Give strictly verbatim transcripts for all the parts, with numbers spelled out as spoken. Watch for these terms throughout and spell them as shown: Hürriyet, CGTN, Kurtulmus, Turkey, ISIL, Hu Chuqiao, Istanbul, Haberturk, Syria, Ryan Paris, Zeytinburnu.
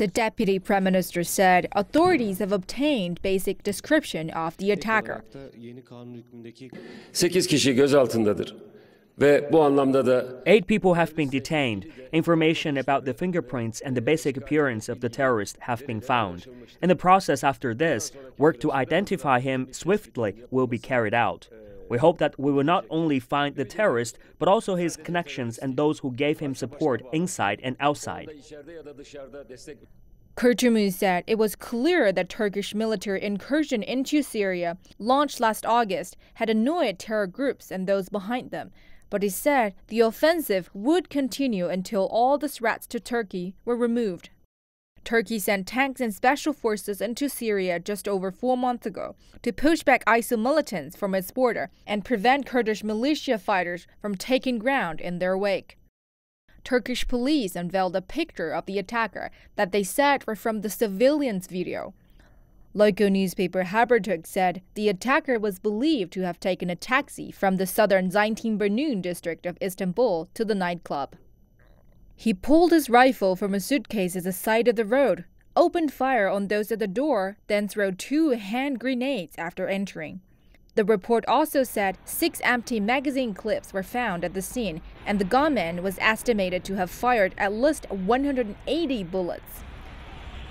The deputy prime minister said authorities have obtained basic description of the attacker. Eight people have been detained. Information about the fingerprints and the basic appearance of the terrorist have been found. In the process after this, work to identify him swiftly will be carried out. We hope that we will not only find the terrorist, but also his connections and those who gave him support inside and outside. Kurtulmus said it was clear that Turkish military incursion into Syria, launched last August, had annoyed terror groups and those behind them. But he said the offensive would continue until all the threats to Turkey were removed. Turkey sent tanks and special forces into Syria just over four months ago to push back ISIL militants from its border and prevent Kurdish militia fighters from taking ground in their wake. Turkish police unveiled a picture of the attacker that they said were from the civilian's video. Local newspaper Haberturk said the attacker was believed to have taken a taxi from the southern Zeytinburnu district of Istanbul to the nightclub. He pulled his rifle from a suitcase at the side of the road, opened fire on those at the door, then threw two hand grenades after entering. The report also said six empty magazine clips were found at the scene, and the gunman was estimated to have fired at least one hundred eighty bullets.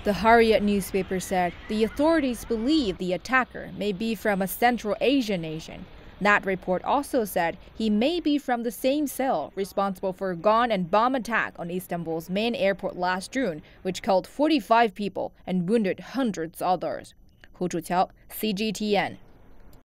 The Hürriyet newspaper said the authorities believe the attacker may be from a Central Asian nation. That report also said he may be from the same cell responsible for a gun and bomb attack on Istanbul's main airport last June, which killed forty-five people and wounded hundreds others. Hu Chuqiao, C G T N.